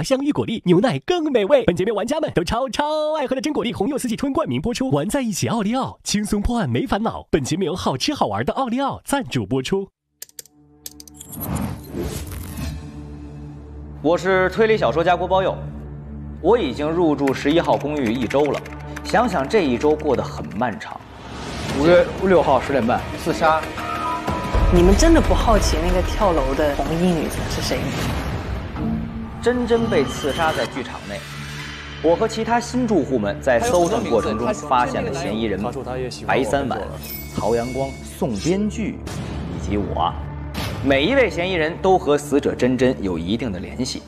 卡香芋果粒牛奶更美味。本节目玩家们都超爱喝的真果粒红柚四季春冠名播出，玩在一起奥利奥，轻松破案没烦恼。本节目由好吃好玩的奥利奥赞助播出。我是推理小说家郭包佑，我已经入住11号公寓一周了，想想这一周过得很漫长。5月6号10点半，刺杀。你们真的不好奇那个跳楼的红衣女子是谁吗？真真被刺杀在剧场内，我和其他新住户们在搜证过程中发现了嫌疑人白三碗、曹阳光、宋编剧以及我。每一位嫌疑人都和死者真真有一定的联系。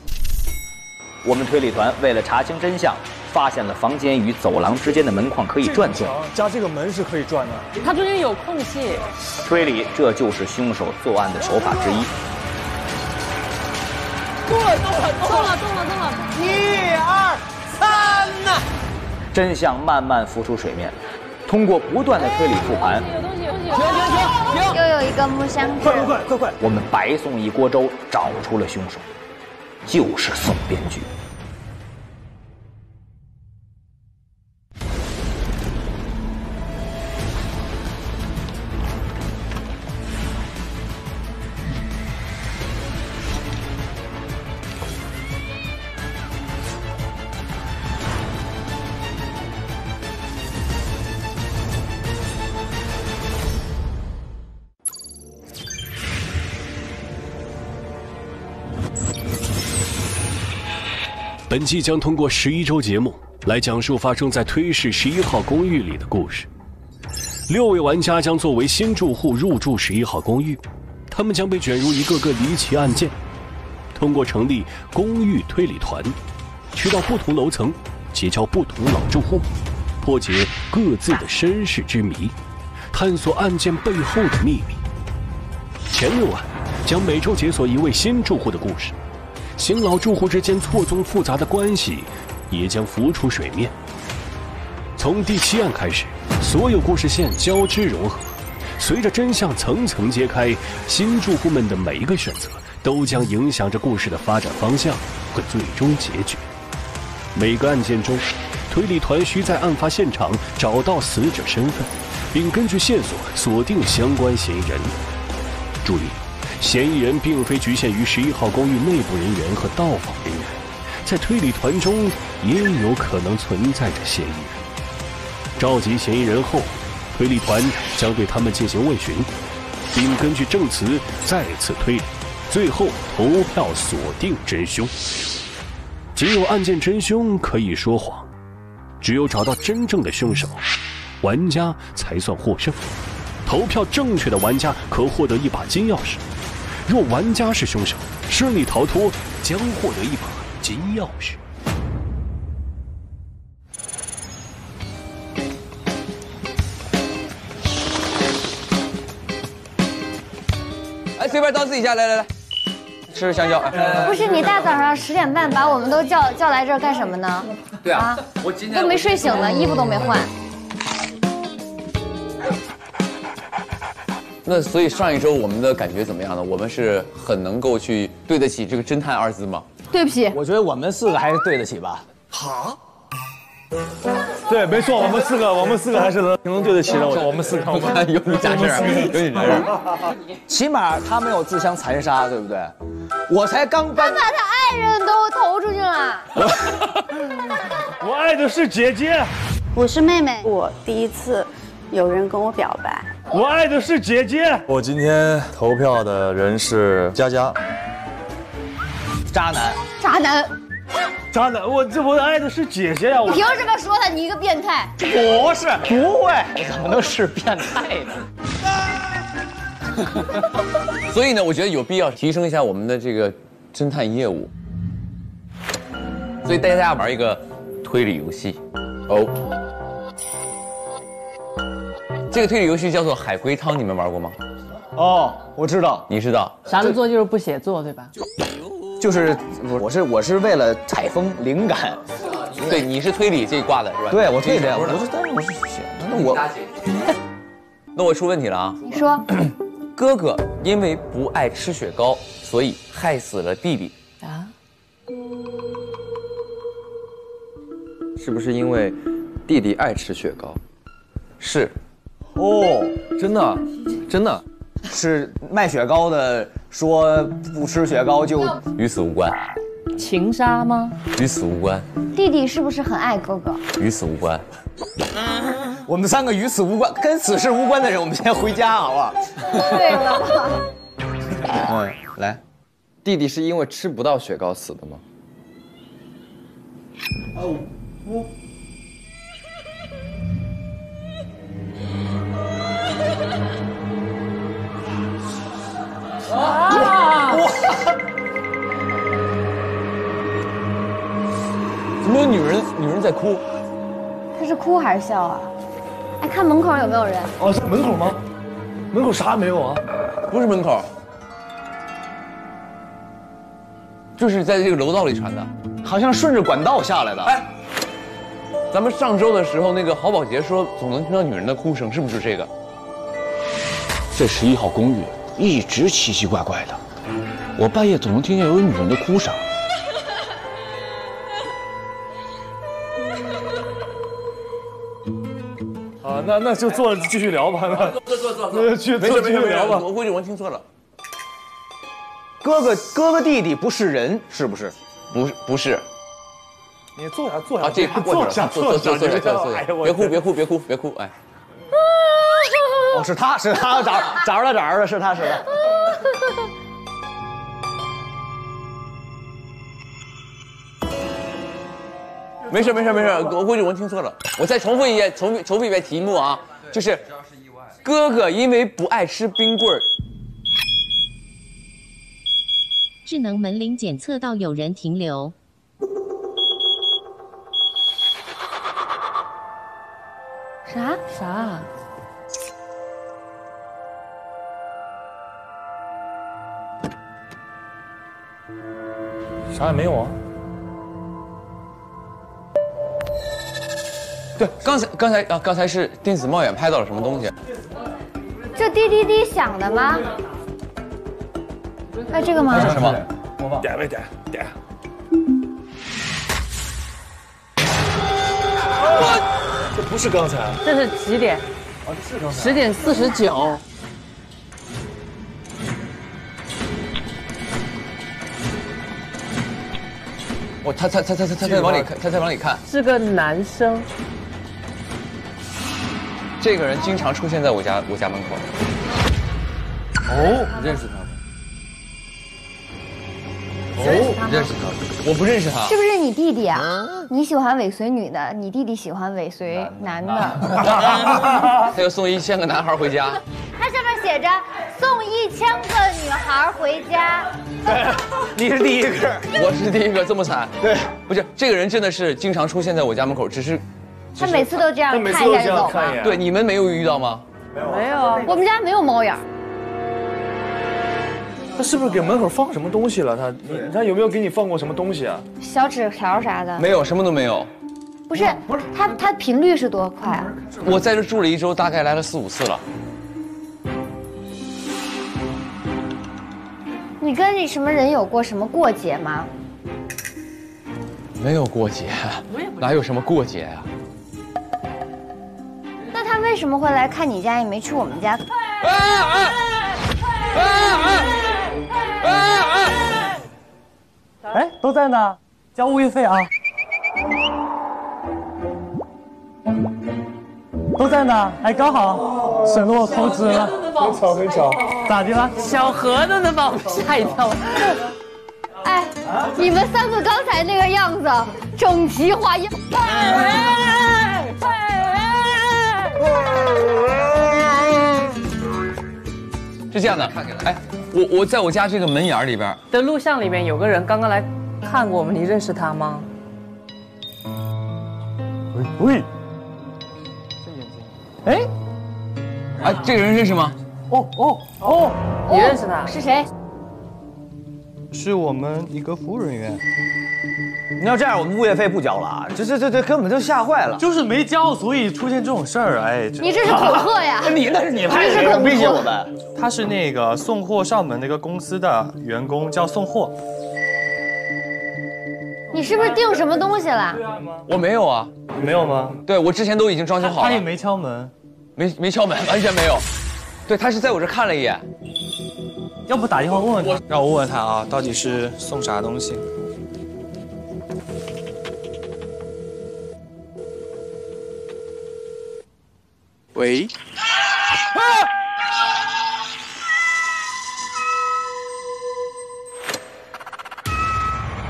我们推理团为了查清真相，发现了房间与走廊之间的门框可以转动，加这个门是可以转的，它中间有空隙。推理这就是凶手作案的手法之一。动了！1、2、3呐！真相慢慢浮出水面，通过不断的推理复盘，停！又有一个木箱子，快！我们白送一锅粥，找出了凶手，就是宋编剧。本期将通过11周节目来讲述发生在推市11号公寓里的故事。6位玩家将作为新住户入住11号公寓，他们将被卷入一个个离奇案件，通过成立公寓推理团，去到不同楼层结交不同老住户，破解各自的身世之谜，探索案件背后的秘密。前6晚将每周解锁一位新住户的故事。新老住户之间错综复杂的关系也将浮出水面。从第7案开始，所有故事线交织融合，随着真相层层揭开，新住户们的每一个选择都将影响着故事的发展方向和最终结局。每个案件中，推理团需在案发现场找到死者身份，并根据线索锁定相关嫌疑人。注意，嫌疑人并非局限于11号公寓内部人员和到访人员，在推理团中也有可能存在着嫌疑人。召集嫌疑人后，推理团将对他们进行问询，并根据证词再次推理，最后投票锁定真凶。只有案件真凶可以说谎，只有找到真正的凶手，玩家才算获胜。投票正确的玩家可获得一把金钥匙，若玩家是凶手，顺利逃脱将获得一把金钥匙。哎，随便当自己家，来，吃香蕉。不是你大早上10点半把我们都叫来这儿干什么呢？对啊，我今天都没睡醒呢，衣服都没换。那所以上一周我们的感觉怎么样呢？我们是很能够去对得起这个侦探二字吗？对不起，我觉得我们4个还是对得起吧。好，对，没错，我们四个还是能对得起的。我们四个，我看有你家事儿，有你家事儿。起码他没有自相残杀，对不对？我才刚搬，他把他爱人都投出去了。我爱的是姐姐，我是妹妹，我第一次有人跟我表白。我爱的是姐姐。我今天投票的人是佳佳。渣男。我爱的是姐姐呀！你凭什么说他？你一个变态！不是，不会，我怎么能是变态呢？所以呢，我觉得有必要提升一下我们的这个侦探业务。所以带大家玩一个推理游戏哦。这个推理游戏叫做海龟汤，你们玩过吗？哦，我知道，你知道，啥都做就是不写作，对吧？就是我是为了采风灵感，对，你是推理这一挂的是吧？对，我推理，我是写，那我出问题了啊！你说，哥哥因为不爱吃雪糕，所以害死了弟弟啊？是不是因为弟弟爱吃雪糕？是。哦，真的，真的，是卖雪糕的说不吃雪糕就与此无关。情杀吗？与此无关。弟弟是不是很爱哥哥？与此无关。我们三个与此无关，跟此事无关的人，我们先回家好不好？对了。嗯，来。弟弟是因为吃不到雪糕死的吗？哦，我。啊！怎么有女人在哭？她是哭还是笑啊？哎，看门口有没有人？哦，是门口吗？门口啥也没有啊？不是门口。 就是在这个楼道里传的，好像顺着管道下来的。哎，咱们上周的时候，那个郝宝杰说总能听到女人的哭声，是不是这个？在11号公寓一直奇奇怪怪的，我半夜总能听见有女人的哭声。啊，那就坐着继续聊吧。那坐，继续聊吧。我估计我听错了。 哥哥弟弟不是人，是不是？不是。你坐下坐下。啊，这过去了。坐下。哎呀，别哭！哎。哦，是他找着了，是他。没事，我估计我听错了。我再重复一遍题目啊，就是哥哥因为不爱吃冰棍儿。 智能门铃检测到有人停留。啥？啥也没有啊。对，刚才是电子猫眼拍到了什么东西？这滴滴滴响的吗？ 哎，这个吗？这是什么？点呗，点。这不是刚才。这是几点？啊，是刚才。10:49。我他在往里看。是个男生。这个人经常出现在我家门口。哦，你认识他？ 哦，认识他，我不认识他，是不是你弟弟啊？你喜欢尾随女的，你弟弟喜欢尾随男的。他要送1000个男孩回家。他上面写着送1000个女孩回家。你是第一个，我是第一个，这么惨？对，不是这个人真的是经常出现在我家门口，只是他每次都这样看一眼走。对，你们没有遇到吗？没有，我们家没有猫眼。 他是不是给门口放什么东西了？他有没有给你放过什么东西啊？小纸条啥的？没有，什么都没有。不是，他频率是多快啊？我在这住了一周，大概来了4、5次了。你跟你什么人有过什么过节吗？没有过节，哪有什么过节啊？那他为什么会来看你家，也没去我们家？哎，都在呢，交物业费啊！都在呢，哎，刚好沈洛投资了，很巧，咋的了？小盒子呢？把我吓一跳！哎，你们三个刚才那个样子，整齐划一。是这样的，哎。 我在我家这个门眼里边的录像里面有个人刚刚来看过我们，你认识他吗？喂，哎，哎，这个人认识吗？哦，你认识他？是谁？是我们一个服务人员。你要这样，我们物业费不交了啊！这根本就吓坏了，就是没交，所以出现这种事儿。哎，你这是恐吓呀！那是你拍的，你威胁我们。他是那个送货上门那个公司的员工，叫送货。你是不是订什么东西了？我没有啊，你没有吗？对，我之前都已经装修好了。他也没敲门，没敲门，完全没有。对，他是在我这看了一眼。要不打电话问问他？让我问问他啊，到底是送啥东西？喂。啊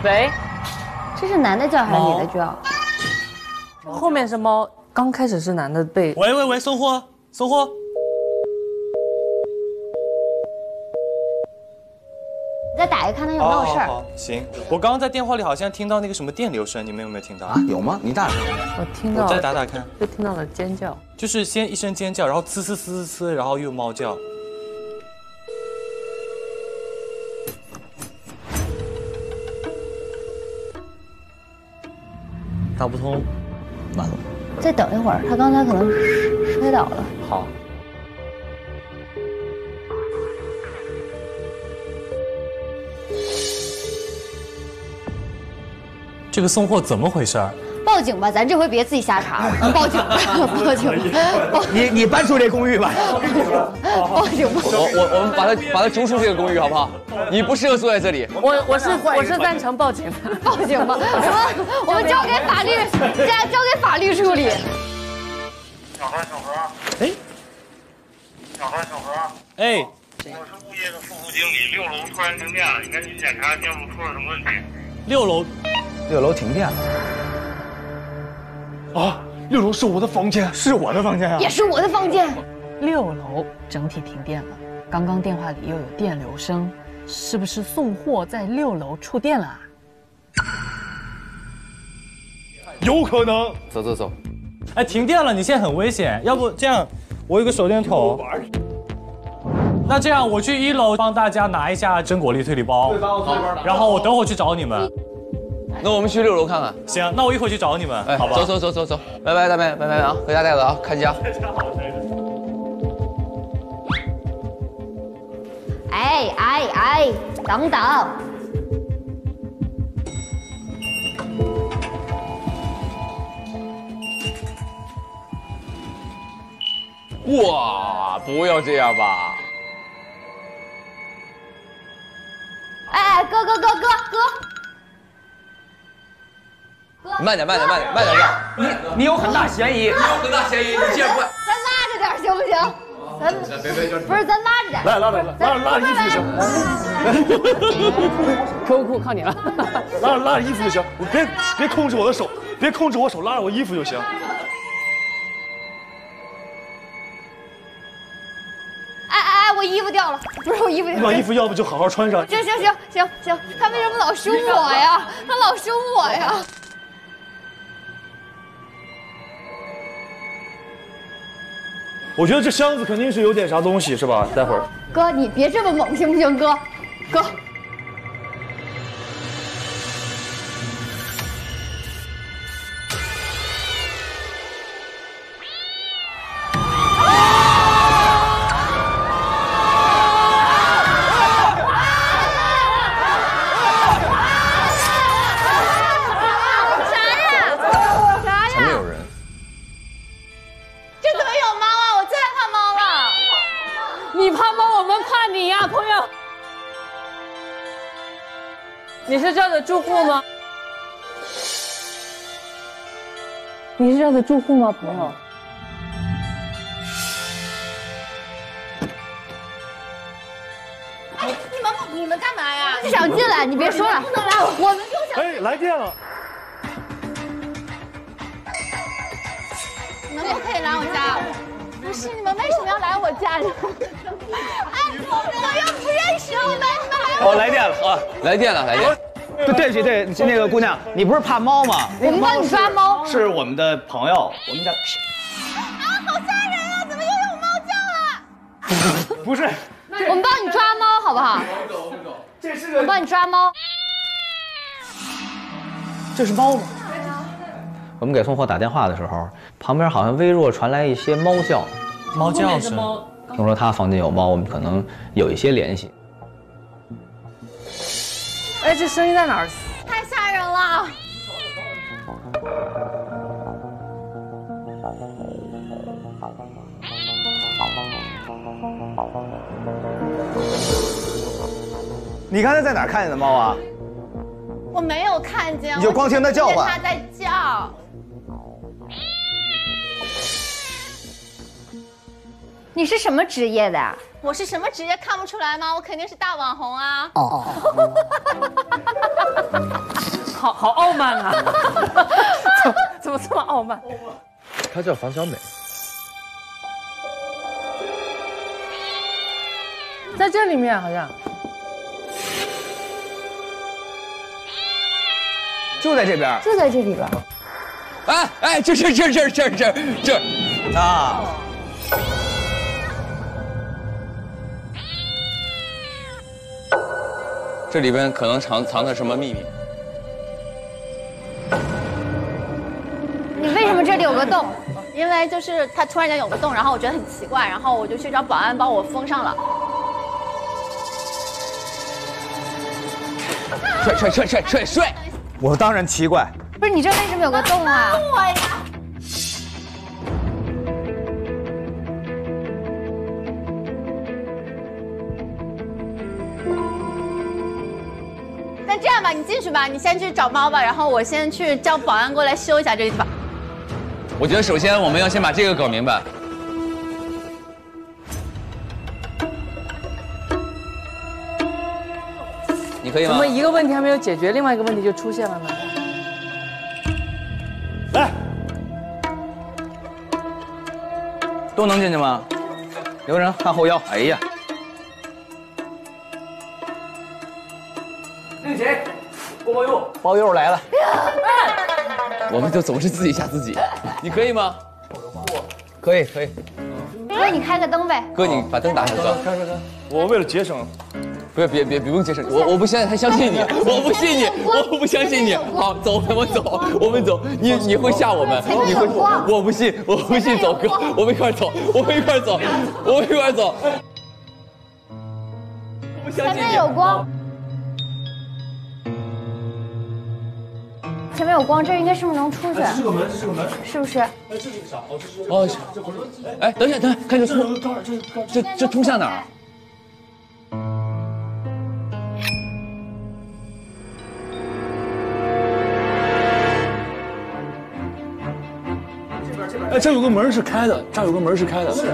喂，这是男的叫还是女的叫？后面是猫，刚开始是男的被。喂喂喂，搜货，搜货。你再打一个看他有没有事儿。好，行。我刚刚在电话里好像听到那个什么电流声，你们有没有听到啊？有吗？你打。我听到。我再打打看。就听到了尖叫，就是先一声尖叫，然后呲呲呲呲呲，然后又猫叫。 打不通，完了。再等一会儿，他刚才可能摔倒了。好。这个送货怎么回事？报警吧，咱这回别自己瞎查了。报警，报警！你搬出这公寓吧。报警！我们把他逐出这个公寓好不好？ 你不适合坐在这里。我是赞成报警的，报警吧。我们交给法律，交给法律处理。小何，小何。哎。小何，小何。哎。我是物业的副经理，六楼突然停电了，你赶紧检查电路出了什么问题。六楼停电了。啊，六楼是我的房间，是我的房间啊，也是我的房间。六楼整体停电了，刚刚电话里又有电流声。 是不是送货在六楼触电了啊？有可能。走走走。哎，停电了，你现在很危险。要不这样，我有个手电筒。那这样，我去一楼帮大家拿一下真果粒推理包。然后我等会去找你们。那我们去六楼看看。行，那我一会儿去找你们。哎，好吧。走走走走走，拜拜，大妹，拜拜啊！回家带了啊，看家。哎，等等！哇，不要这样吧！哎，哥，慢点，慢点！你有很大嫌疑，你这不……咱拉着点行不行？ 不是，咱拉着点，拉着衣服就行。裤靠你了，拉着衣服就行。我别控制我的手，别控制我手，拉着我衣服就行。哎，我衣服掉了，不是我衣服掉了。你把衣服要不就好好穿上。行，他为什么老凶我呀？他老凶我呀！ 我觉得这箱子肯定是有点啥东西，是吧？待会儿，哥，你别这么猛，行不行？哥，啥呀？前面有人。 你怕猫，我们怕你呀，朋友。你是这儿的住户吗？朋友？哎，你们干嘛呀？就想进来，你别说了，不能来，我们就想。哎，来电了。你们都可以来我家。 不是你们为什么要来我家呀？哎，我又不认识我们，你们还……哦，来电了啊！来电了！对不起，那个姑娘，你不是怕猫吗？我们帮你抓猫，是我们的朋友，我们家。啊，好吓人啊！怎么又有猫叫了？不是，我们帮你抓猫好不好？我们走。这是个……我帮你抓猫。这是猫吗？ 我们给送货打电话的时候，旁边好像微弱传来一些猫叫，声。听说他房间有猫，我们可能有一些联系。哎，这声音在哪儿？太吓人！人了！你刚才在哪儿看见的猫啊？我没有看见，你就光听它叫唤。它在叫。你是什么职业的啊？ 我是什么职业看不出来吗？我肯定是大网红啊！哦，好傲慢啊！怎么这么傲慢？她叫房小美，在这里面好像就在这边，就在这里吧。哎，这啊！ 这里边可能藏着什么秘密？你为什么这里有个洞？因为就是它突然间有个洞，然后我觉得很奇怪，然后我就去找保安帮我封上了。睡！我当然奇怪。不是你这为什么有个洞啊？帮我呀！这样吧，你进去吧，你先去找猫吧，然后我先去叫保安过来修一下这个地方。我觉得首先我们要先把这个搞明白。你可以吗？怎么一个问题还没有解决，另外一个问题就出现了呢？来，都能进去吗？留人看后腰。哎呀。 谁？郭包佑，包佑来了。我们就总是自己吓自己。你可以吗？可以。哥，你开个灯呗。哥，你把灯打开。哥，我为了节省，别用节省，我不相信，还相信你，我不相信你。好，走，我们走。你会吓我们，你会，我不信，走哥，我们一块走。我相信你。前面有光。 前面有光，这应该是不是能出去？这是个门，是不是？哎，这是个啥？哦，这不是。哎，等一下，看这通，这通向哪儿？这边。哎，这有个门是开的。是。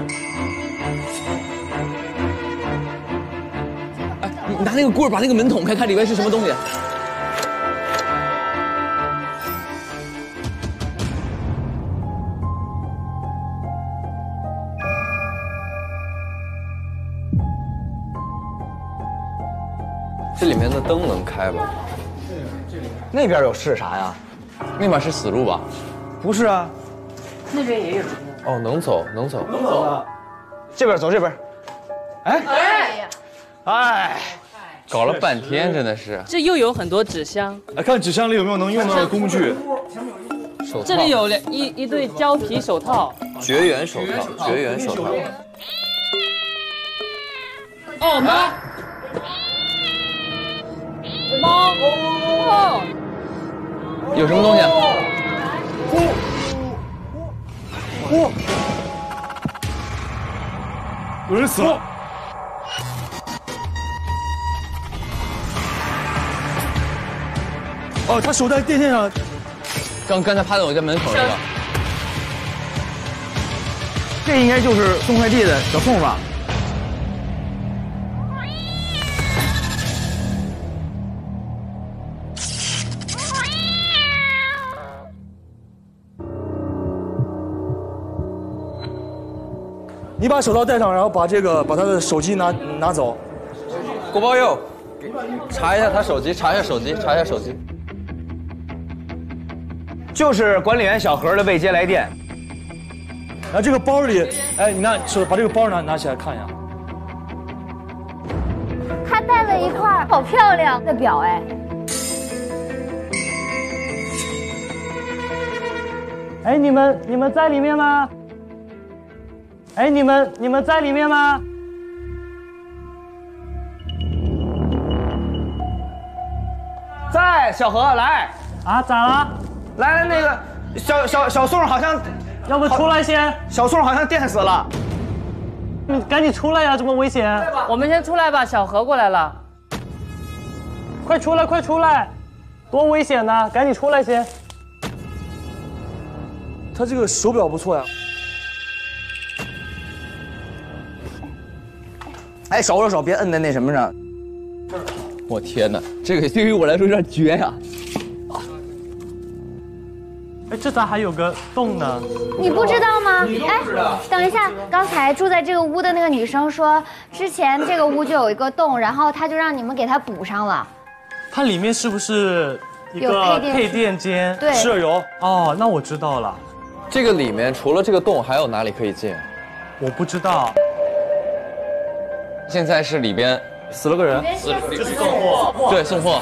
哎，你拿那个棍把那个门捅开，看里面是什么东西。 这里面的灯能开吧？那边有是啥呀？那边是死路吧？不是啊，那边也有。哦，能走啊！这边走这边。哎，搞了半天真的是。这又有很多纸箱。哎，看纸箱里有没有能用到的工具。手套。这里有一对胶皮手套。绝缘手套。哦妈！ 猫，有什么东西？有人死了！哦，他手在电线上。刚才趴在我家门口那个。这应该就是送快递的小宋吧？ 你把手套戴上，然后把他的手机拿走。郭包佑，查一下他手机，查一下手机。就是管理员小何的未接来电。然后这个包里，哎，你把这个包拿起来看一下。他戴了一块好漂亮的表，哎。哎，你们在里面吗？ 哎，你们在里面吗？在，小何来。啊，咋了？来了，那个小宋好像，要不出来先？小宋好像电死了，你赶紧出来呀、啊，这么危险！我们先出来吧，小何过来了，快出来，快出来，多危险呐、啊，赶紧出来先。他这个手表不错呀。 哎，少手，别摁在那什么上。我天哪，这个对于我来说有点绝呀！啊，哎，这咋还有个洞呢？你不知道吗？哎，等一下，刚才住在这个屋的那个女生说，之前这个屋就有一个洞，然后她就让你们给她补上了。它里面是不是一个配电间？对，是有。哦，那我知道了。这个里面除了这个洞，还有哪里可以进？我不知道。 现在是里边死了个人，就是送货，对，送货。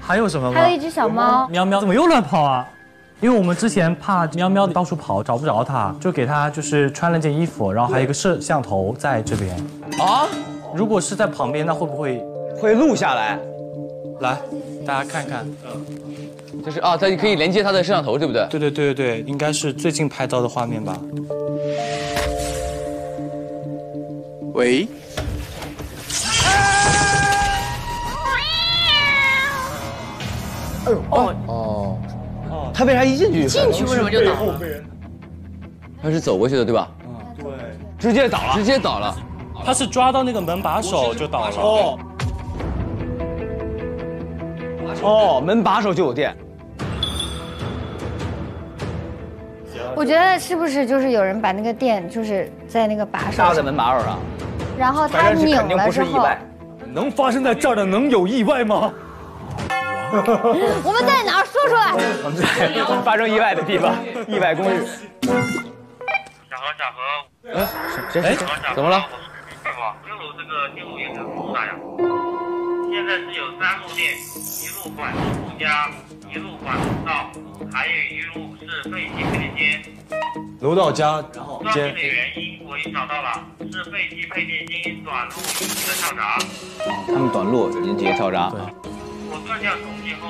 还有什么吗？还有一只小猫，喵喵，怎么又乱跑啊？因为我们之前怕喵喵到处跑找不着它，就给它就是穿了件衣服，然后还有一个摄像头在这边。啊？如果是在旁边，那会不会录下来？来，大家看看，嗯，就是啊，它可以连接它的摄像头，对不对？对对对对对，应该是最近拍到的画面吧。 喂，哎呦哦哦，他为啥一进去为什么就倒了？他是走过去的对吧？嗯，对，直接倒了，直接倒了。他是抓到那个门把手就倒了。哦，哦，门把手就有电。我觉得是不是就是有人把那个电就是在那个把手插在门把手上？ 然后他拧了之后，能发生在这儿的能有意外吗？我们在哪儿？说出来。发生意外的地方，意外公寓。小何，哎，谁？怎么了？六楼这个电路也很复杂呀，现在是有3路电，1路管住家，1路管楼道，还有1路是废弃配电间。楼道加装电的原因。 我已经找到了，是废弃配电间短路引起的跳闸。他们短路引起的跳闸。对。我断掉重电后，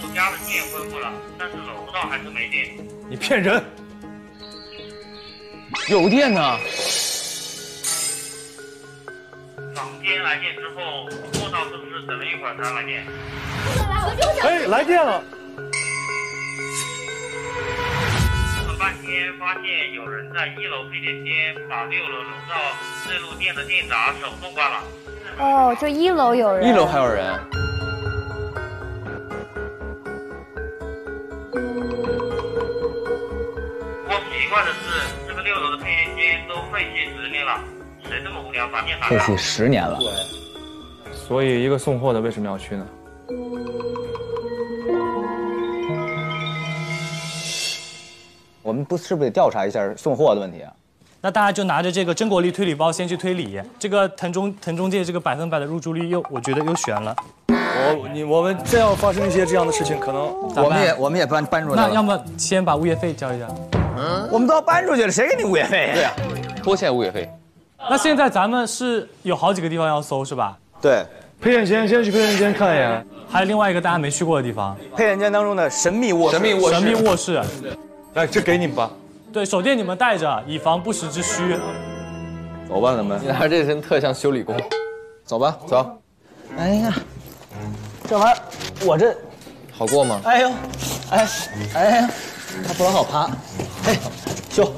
住家的电恢复了，但是楼道还是没电。你骗人！有电呢。房间来电之后，不知道是不是等了一会儿才来电。哎，来电了。 半天发现有人在1楼配电间把6楼楼道这路电的电闸手动关了。哦，就1楼有人。1楼还有人。我奇怪的是，这个6楼的配电间都废弃10年了，谁这么无聊把电闸？废弃10年了。对。所以一个送货的为什么要去呢？ 我们是不是得调查一下送货的问题啊？那大家就拿着这个真果粒推理包先去推理，这个腾中介这个100%的入住率又，我觉得又悬了。我们真要发生一些这样的事情，可能我们也搬出去了。那要么先把物业费交一下。嗯，我们都要搬出去了，谁给你物业费呀？对呀，拖欠物业费。那现在咱们是有好几个地方要搜是吧？对，配电间先去配电间看一眼，还有另外一个大家没去过的地方，配电间当中的神秘卧室。神秘卧室。 来，这给你们吧。对，手电你们带着，以防不时之需。走吧，咱们。你拿这身特像修理工。走吧，走。哎呀，这玩意儿，我这好过吗？哎呦，哎哎，它不老好爬。哎，修。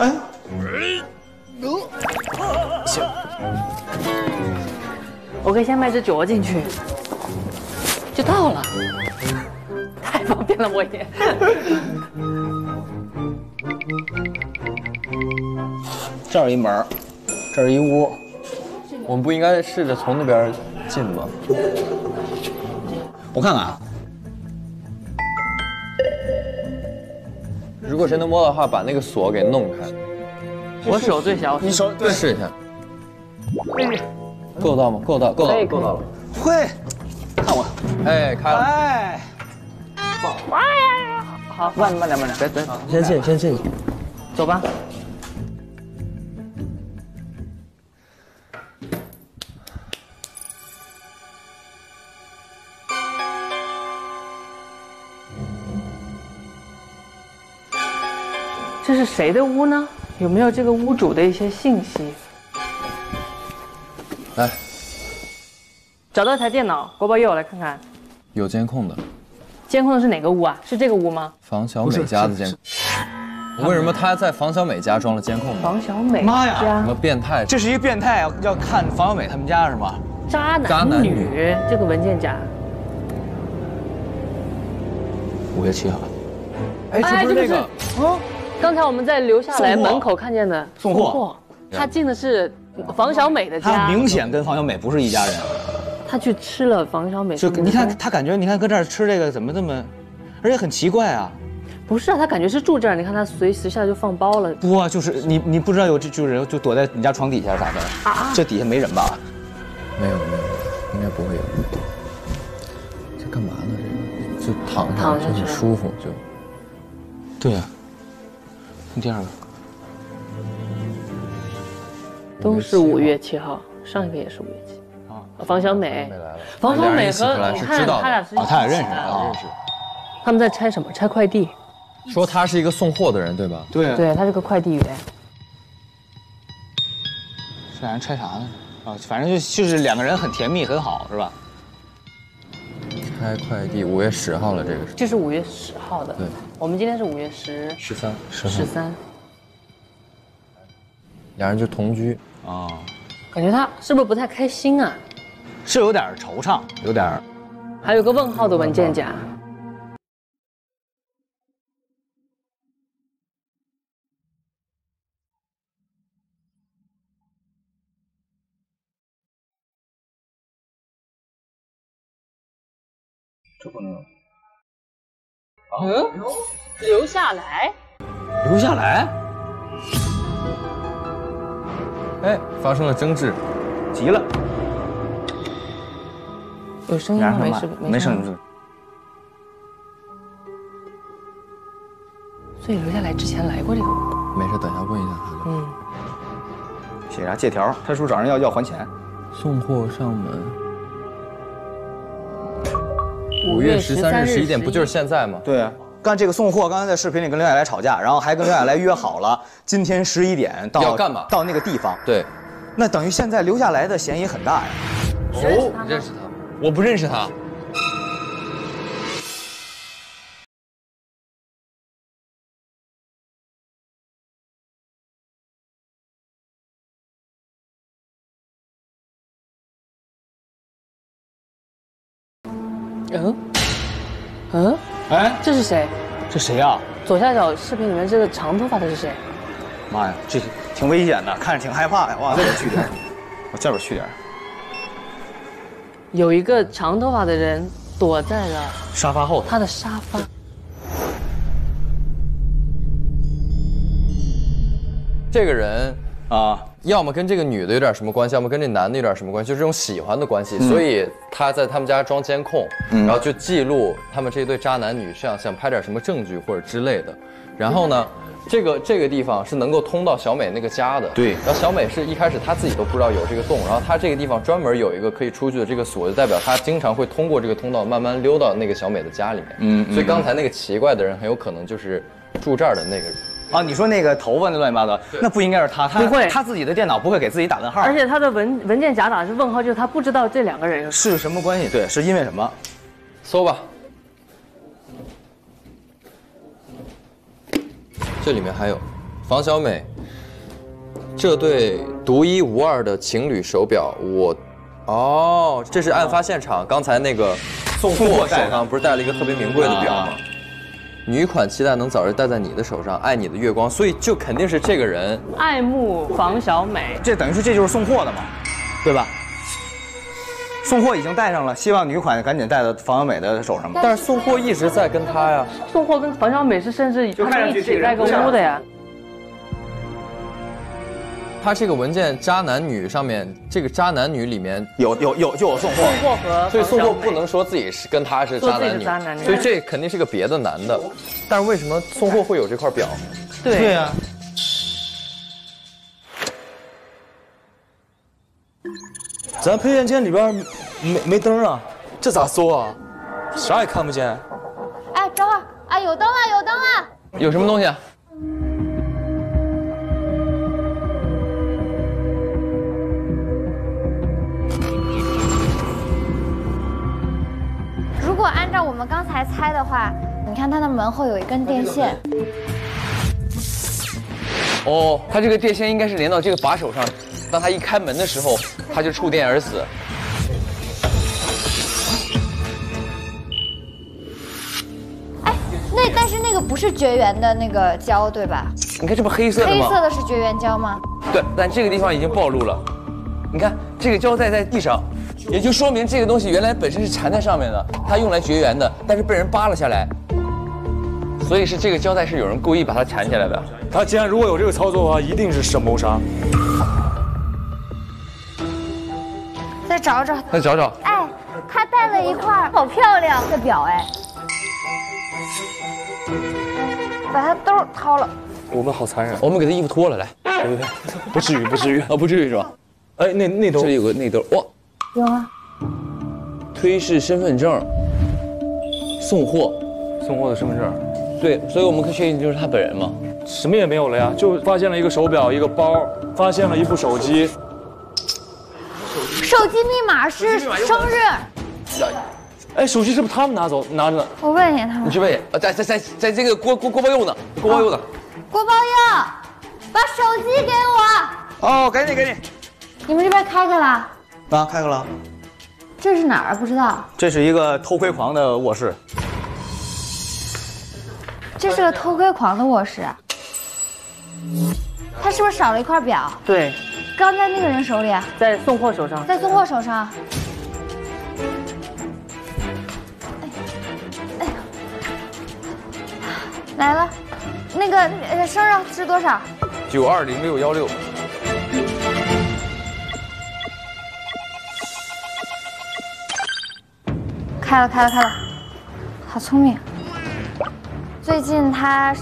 哎，能。行。我可以先迈只脚进去，就到了。 太方便了，我也。这儿一门，这儿一屋，我们不应该试着从那边进吗？我看看啊，如果真能摸的话，把那个锁给弄开。我手最小，你手对，试一下。够到吗？够到，够到，够到了。会，看我，哎，开了，哎。 哇呀！好，慢点，别等，先进，走吧。这是谁的屋呢？有没有这个屋主的一些信息？来，找到一台电脑，国宝业务来看看。有监控的。监控的是哪个屋啊？是这个屋吗？房小美家的监控。为什么他在房小美家装了监控呢？房小美，妈呀，什么变态？这是一个变态要看房小美他们家是吗？渣男女，这个文件夹。5月7号。哎，这不是那个？嗯。刚才我们在留下来门口看见的送货，他进的是房小美的家，他明显跟房小美不是一家人。他去吃了房小美，就你看他感觉，你看搁这儿吃这个怎么这么，而且很奇怪啊。不是啊，他感觉是住这儿，你看他随时下就放包了。不啊，就是你不知道有这就是人就躲在你家床底下啥的啊？这底下没人吧？没有，应该不会有。这干嘛呢？这个就躺下就很舒服就。对呀。 第二个都是5月7号，上一个也是5月7啊。房小美，房小美和你看他俩是啊，他俩认识啊，他们在拆什么？拆快递。说他是一个送货的人，对吧？对，对他是个快递员。这俩人拆啥呢？啊，反正就是两个人很甜蜜，很好，是吧？拆快递，5月10号了，这个是。这是5月10号的。对。 我们今天是5月13，俩人就同居啊，感觉他是不是不太开心啊？是有点惆怅，有点，还有个问号的文件夹。这不能。 嗯，留下来。哎，发生了争执，急了。有声音吗？没声音。所以留下来之前来过这个屋。没事，等一下问一下他。嗯。写啥借条？他是不是找人要还钱？送货上门。 5月13日11点，不就是现在吗？对啊，干这个送货，刚才在视频里跟刘亚来吵架，然后还跟刘亚来约好了今天11点到要干嘛？到那个地方。对，那等于现在留下来的嫌疑很大呀。哦，你认识他吗？我不认识他。嗯，嗯，哎，这是谁？这谁呀？左下角视频里面这个长头发的是谁？妈呀，这挺危险的，看着挺害怕呀。往这边去点，往这边去点。有一个长头发的人躲在了沙发后，他的沙发。这个人啊。 要么跟这个女的有点什么关系，要么跟这男的有点什么关系，就是这种喜欢的关系。所以他在他们家装监控，然后就记录他们这对渣男女，想拍点什么证据或者之类的。然后呢，这个地方是能够通到小美那个家的。对。然后小美是一开始她自己都不知道有这个洞，然后她这个地方专门有一个可以出去的这个锁，就代表她经常会通过这个通道慢慢溜到那个小美的家里面。所以刚才那个奇怪的人很有可能就是住这儿的那个人。 啊，你说那个头发那乱七八糟，那不应该是他，不会，他自己的电脑不会给自己打问号，而且他的文件夹打的是问号，就是他不知道这两个人是什么关系，对，是因为什么？搜吧，这里面还有房小美这对独一无二的情侣手表，我，哦，这是案发现场，刚才那个送货手上不是戴了一个特别名贵的表吗？ 女款期待能早日戴在你的手上，爱你的月光，所以就肯定是这个人爱慕房小美，这等于说这就是送货的嘛，对吧？送货已经戴上了，希望女款赶紧戴到房小美的手上吧。但是送货一直在跟他呀，送货跟房小美是甚至他们一起在一个屋的呀。他这个文件渣男女上面，这个渣男女里面有送货，送货和所以送货不能说自己是跟他是渣男女，所以这肯定是个别的男的。但是为什么送货会有这块表？对呀。咱配件间里边没灯啊，这咋搜啊？啥也看不见。哎，等会儿，哎，有灯了，有灯了。有什么东西？们刚才猜的话，你看它的门后有一根电线。哦，它这个电线应该是连到这个把手上，当它一开门的时候，它就触电而死。 但是那个不是绝缘的那个胶，对吧？你看这不黑色的吗？黑色的是绝缘胶吗？对，但这个地方已经暴露了。你看这个胶带在地上，也就说明这个东西原来本身是缠在上面的，它用来绝缘的，但是被人扒了下来。所以是这个胶带是有人故意把它缠起来的。他既然如果有这个操作的话，一定是谋杀。再找找，再找找。哎，他戴了一块好漂亮的表，哎。 把他兜掏了，我们好残忍！我们给他衣服脱了来，不至于，不至于啊，不至于是吧？哎，那兜这里有个内兜，哇，有啊，推是身份证，送货的身份证，对，所以我们可以确定就是他本人嘛。什么也没有了呀，就发现了一个手表，一个包，发现了一部手机，手机密码是生日。 哎，手机是不是他们拿着的？我问一下他们。你去问一下，在这个锅包用的，锅包用的。锅包用，把手机给我。哦，赶紧赶紧。你们这边开开了？啊，开开了。这是哪儿？不知道。这是一个偷窥狂的卧室。这是个偷窥狂的卧室。他是不是少了一块表？对。刚在那个人手里。在送货手上。在送货手上。 来了，那个生日是多少？920616。开了，好聪明。最近他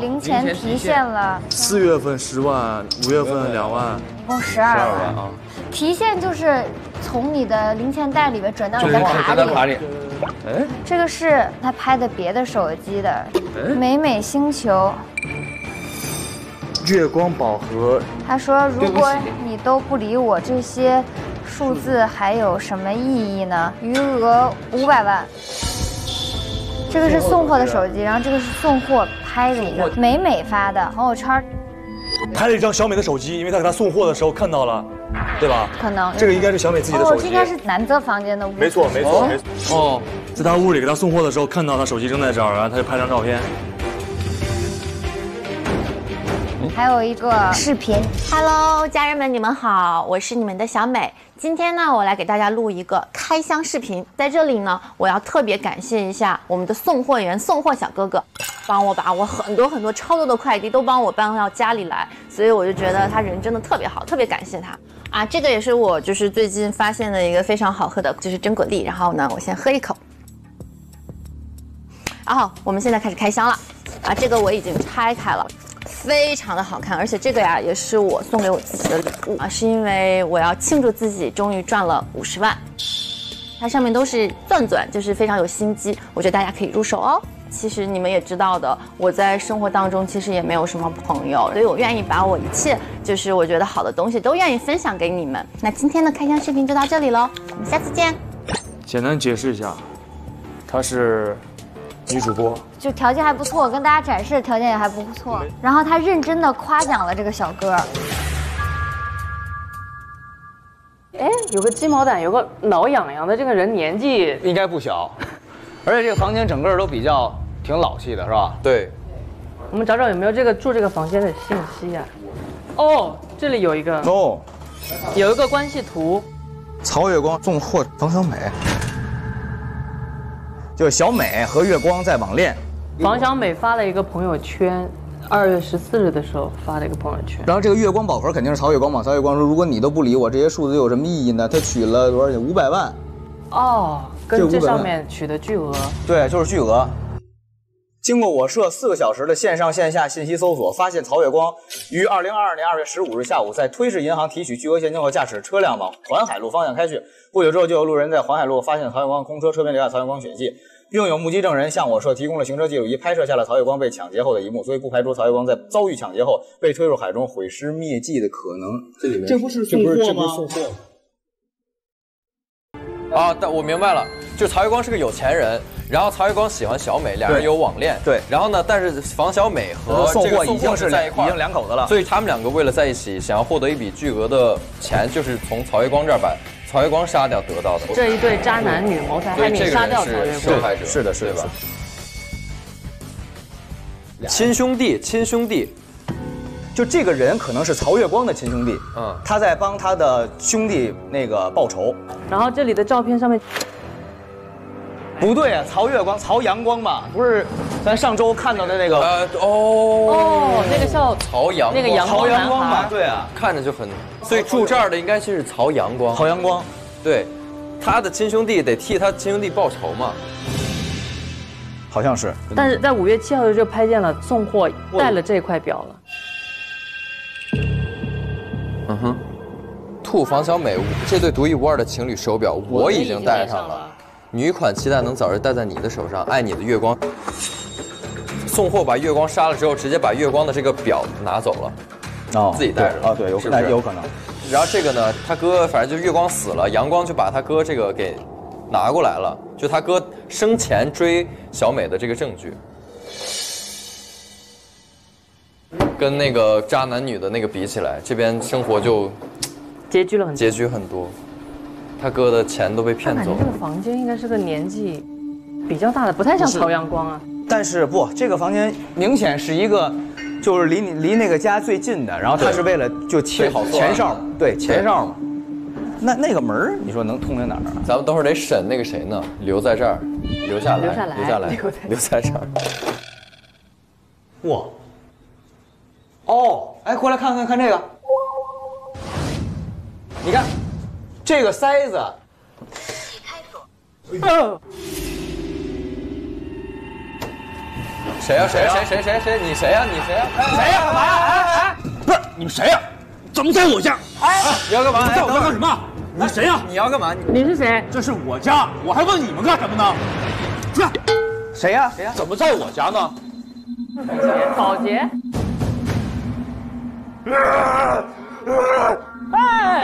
零钱提现了，4月份10万，5月份2万，一共12万啊。提现就是从你的零钱袋里面转到你的卡里。 哎，这个是他拍的别的手机的《美美星球》《月光宝盒》。他说：“如果你都不理我，这些数字还有什么意义呢？”余额500万。这个是送货的手机，然后这个是送货拍的一个美美发的朋友圈，拍了一张小美的手机，因为他给他送货的时候看到了。 对吧？可能这个应该是小美自己的手机，应该是男的房间的屋。没错。哦，在他屋里给他送货的时候，看到他手机扔在这儿，然后他就拍张照片。还有一个视频。Hello， 家人们，你们好，我是你们的小美。今天呢，我来给大家录一个开箱视频。在这里呢，我要特别感谢一下我们的送货员、送货小哥哥。 帮我把我很多超多的快递都帮我搬到家里来，所以我就觉得他人真的特别好，特别感谢他啊！这个也是我就是最近发现的一个非常好喝的，就是榛果粒。然后呢，我先喝一口。然后我们现在开始开箱了啊！这个我已经拆开了，非常的好看，而且这个呀也是我送给我自己的礼物啊，是因为我要庆祝自己终于赚了50万。它上面都是钻钻，就是非常有心机，我觉得大家可以入手哦。 其实你们也知道的，我在生活当中其实也没有什么朋友，所以我愿意把我一切就是我觉得好的东西都愿意分享给你们。那今天的开箱视频就到这里喽，我们下次见。简单解释一下，她是女主播，就条件还不错，跟大家展示的条件也还不错。然后她认真的夸奖了这个小哥。哎，有个鸡毛掸，有个挠痒痒的，这个人年纪应该不小，而且这个房间整个都比较。 挺老气的是吧？对，我们找找有没有这个住这个房间的信息啊？哦，这里有一个哦，有一个关系图，曹月光纵获冯小美，就是小美和月光在网恋。冯小美发了一个朋友圈，2月14日的时候发了一个朋友圈。然后这个月光宝盒肯定是曹月光嘛？曹月光说：“如果你都不理我，这些数字有什么意义呢？”他取了多少钱？500万。哦，跟这上面取的巨额。对，就是巨额。 经过我社4个小时的线上线下信息搜索，发现曹月光于2022年2月15日下午在推市银行提取巨额现金后，驾驶车辆往环海路方向开去。不久之后，就有路人在环海路发现曹月光空车，车边留下曹月光血迹，并有目击证人向我社提供了行车记录仪，拍摄下了曹月光被抢劫后的一幕，所以不排除曹月光在遭遇抢劫后被推入海中毁尸灭迹的可能。这里面这不是送货吗？啊，但我明白了，就曹月光是个有钱人。然后曹育光喜欢小美，两人有网恋。对。然后呢，但是房小美和这个宋藿是在一块，已经两口子了。所以他们两个为了在一起，想要获得一笔巨额的钱，就是从曹育光这儿把曹育光杀掉得到的。这一对渣男女谋财害命，杀掉曹育光，受害者是的，是的吧？亲兄弟，亲兄弟。 就这个人可能是曹月光的亲兄弟，嗯，他在帮他的兄弟那个报仇。然后这里的照片上面，不对啊，曹月光、曹阳光吧，不是咱上周看到的那个，那个叫曹阳，那个阳光，曹阳光吧，对啊，看着就很，所以住这儿的应该是曹阳光，曹阳光，对，他的亲兄弟得替他亲兄弟报仇嘛。 好像是，但是在5月7号就拍见了宋藿带了这块表了。嗯哼，兔房小美这对独一无二的情侣手表，我已经戴上了。女款期待能早日戴在你的手上，爱你的月光。宋藿把月光杀了之后，直接把月光的这个表拿走了，哦，自己戴着啊，对，有可能，有可能。然后这个呢，他哥反正就月光死了，阳光就把他哥这个给。 拿过来了，就他哥生前追小美的这个证据，跟那个渣男女的那个比起来，这边生活就拮据了很多，拮据很多。他哥的钱都被骗走了。这个房间应该是个年纪比较大的，不太像曹阳光啊。但是不，这个房间明显是一个，就是离那个家最近的，然后他是为了就切好前哨，对前哨嘛。 那个门儿，你说能通在哪儿啊？咱们等会儿得审那个谁呢？留在这儿，留下来，留下来，留下来，留在这儿。哇！哦，哎，过来看这个，你看，这个塞子。请开锁。谁呀？谁呀？谁？你谁呀？你谁呀？谁呀？干嘛呀？哎，不是你们谁呀？ 怎么在我家？哎，你要干嘛？在我家干什么？你谁呀？你要干嘛？你是谁？这是我家，我还问你们干什么呢？出来！谁呀？谁呀？怎么在我家呢？保洁。哎！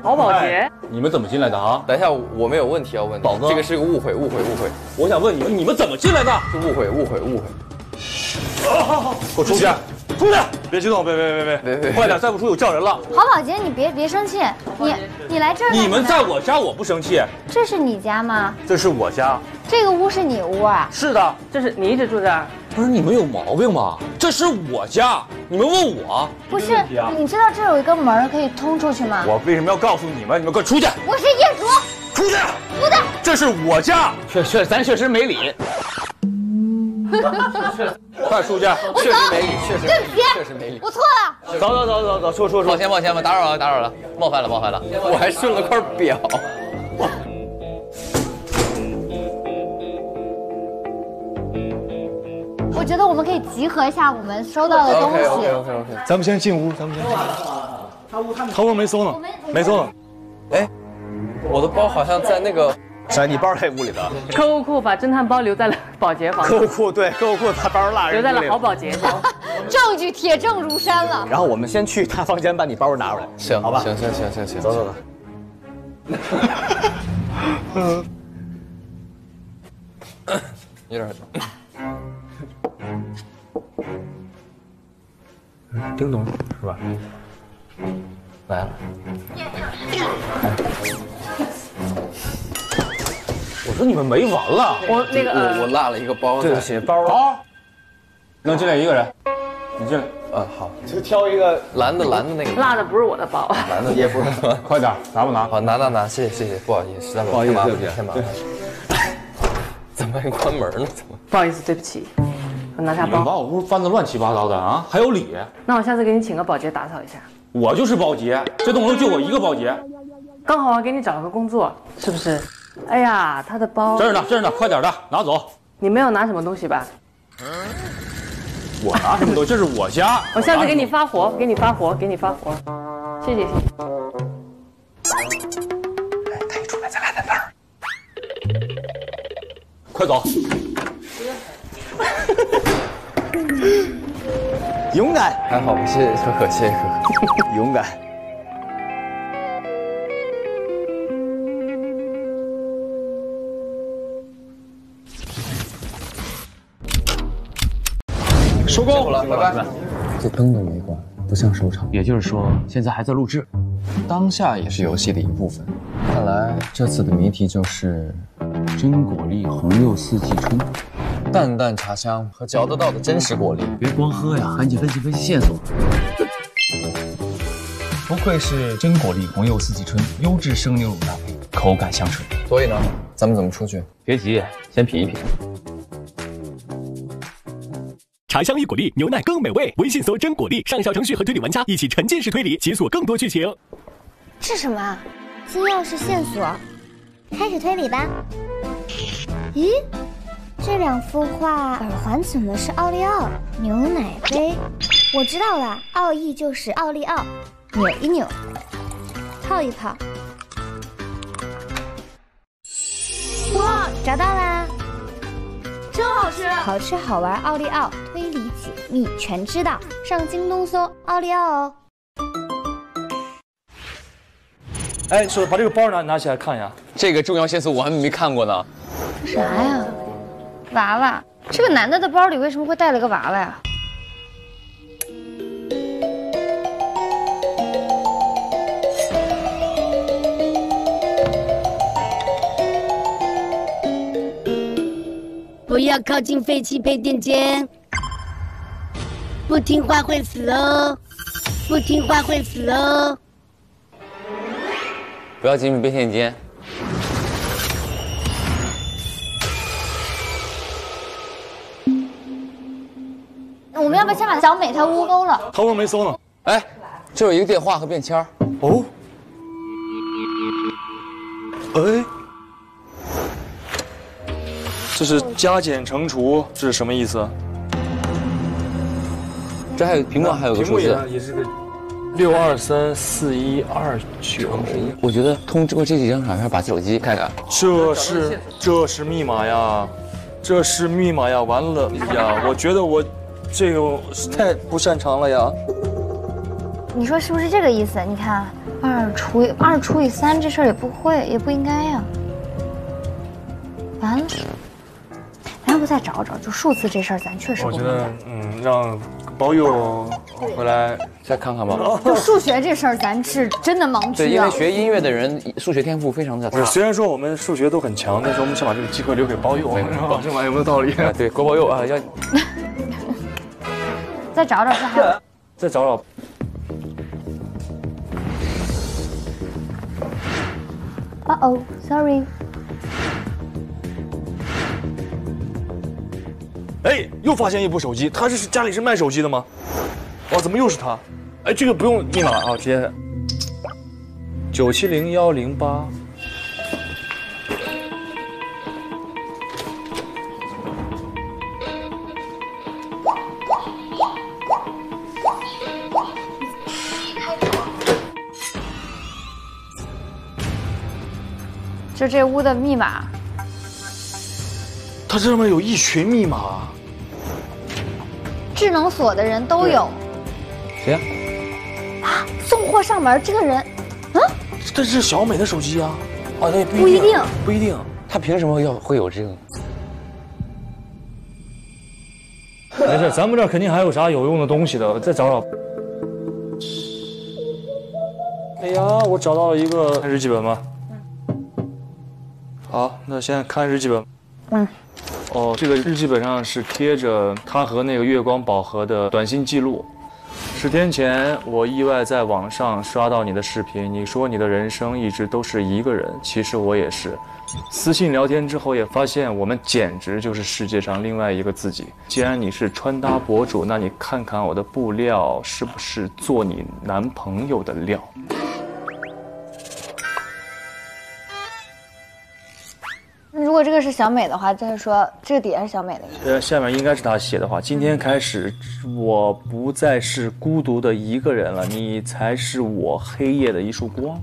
曹保洁，你们怎么进来的啊？等一下，我们有问题要问你。宝哥，这个是个误会，误会，误会。我想问你们，你们怎么进来的？是误会，误会，误会。好，给我出去！ 出去！别激动，别，快点！再不出去我叫人了。郝保洁，你别生气，你来这儿。你们在我家，我不生气。这是你家吗？这是我家。这个屋是你屋啊？是的，这是你一直住这儿。不是你们有毛病吗？这是我家，你们问我？不是，你知道这有一个门可以通出去吗？我为什么要告诉你们？你们快出去！我是业主。出去！不对，这是我家。咱确实没理。 快出去！确实没理，确实对不起，确实没理，我错了。走，说。抱歉，打扰了，冒犯了。我还顺了块表。我觉得我们可以集合一下我们收到的东西。OK， 咱们先进屋。他屋没搜呢，哎，我的包好像在那个。 啥？你包在屋里头？客户库把侦探包留在了保洁房。客户库把包落留在了郝保洁房。证据铁证如山了。然后我们先去他房间把你包拿出来，行，好吧？行，走。嗯，有点。叮咚是吧？来了。我说你们没完了！我落了一个包，对不起，包啊！能进来一个人，你进来，嗯，好，就挑一个蓝的那个。落的不是我的包，蓝的也不是，快点拿不拿？好，拿，谢谢，不好意思，实在不好意思，太麻烦了。怎么还关门呢？怎么？不好意思，对不起，我拿下包。你把我屋翻得乱七八糟的啊，还有理？那我下次给你请个保洁打扫一下。我就是保洁，这栋楼就我一个保洁。刚好我给你找了个工作，是不是？ 哎呀，他的包这儿呢，快点的拿走。你没有拿什么东西吧？我拿什么东西？这是我家。我下次给你发火。谢谢。哎，他一出来，咱俩在那儿。快走。勇敢。还好，谢谢。勇敢。收工了，拜拜。这灯都没关，不像收场。也就是说，现在还在录制，当下也是游戏的一部分。看来这次的谜题就是真果粒红柚四季春，淡淡茶香和嚼得到的真实果粒。别光喝呀，赶紧分析线索。 不愧是真果粒红柚四季春，优质生牛乳搭配，口感香醇。所以呢，咱们怎么出去？别急，先品一品。茶香一果粒，牛奶更美味。微信搜“真果粒”，上小程序和推理玩家一起沉浸式推理，解锁更多剧情。是什么？金钥匙线索。开始推理吧。咦，这两幅画耳环怎么是奥利奥？牛奶杯。我知道了，奥义就是奥利奥。 扭一扭，泡一泡。哇，找到啦！真好吃，好吃好玩奥利奥，推理解密全知道。上京东搜奥利奥哦。哎，说把这个包拿起来看一下，这个重要线索我还没看过呢。啥呀？娃娃？这个男的的包里为什么会带了个娃娃呀？ 不要靠近废弃配电间，不听话会死哦！不听话会死哦！不要进入配电间。我们要不要先把小美她屋搜了？她屋没搜呢。哎，这有一个电话和便签儿。哦。哎。 这是加减乘除，这是什么意思？这还有屏幕，还有个数字，也是个6234129。我觉得通过这几张卡片把手机看看。这是密码呀，这是密码呀！完了呀，我觉得我这个太不擅长了呀。你说是不是这个意思？你看，2除以3这事儿也不会，也不应该呀。完了。 要不再找找，就数字这事儿，咱确实不能。我觉得，让保佑回来再看看吧。就数学这事儿，咱是真的盲区啊。对，因为学音乐的人数学天赋非常的差。虽然说我们数学都很强，但是我们想把这个机会留给保佑。这玩意有没有道理？啊、对，国保佑啊，要。再找找，这还有。再找找。Sorry。 哎，又发现一部手机，他是家里是卖手机的吗？哇，怎么又是他？哎，这个不用密码啊，直接9701008。就这屋的密码。它这上面有一群密码。 智能锁的人都有，谁呀？啊，送货上门这个人，啊，这是小美的手机啊，啊，那也不一定，不一定，他凭什么会有这个？没事，咱们这肯定还有啥有用的东西的，再找找。哎呀，我找到了一个，看日记本吗？好，那现在看日记本。嗯。 哦，这个日记本上是贴着他和那个月光宝盒的短信记录。10天前，我意外在网上刷到你的视频，你说你的人生一直都是一个人，其实我也是。私信聊天之后，也发现我们简直就是世界上另外一个自己。既然你是穿搭博主，那你看看我的布料是不是做你男朋友的料。 如果这个是小美的话，就是说这个底下是小美的。下面应该是她写的话。今天开始，我不再是孤独的一个人了，你才是我黑夜的一束光。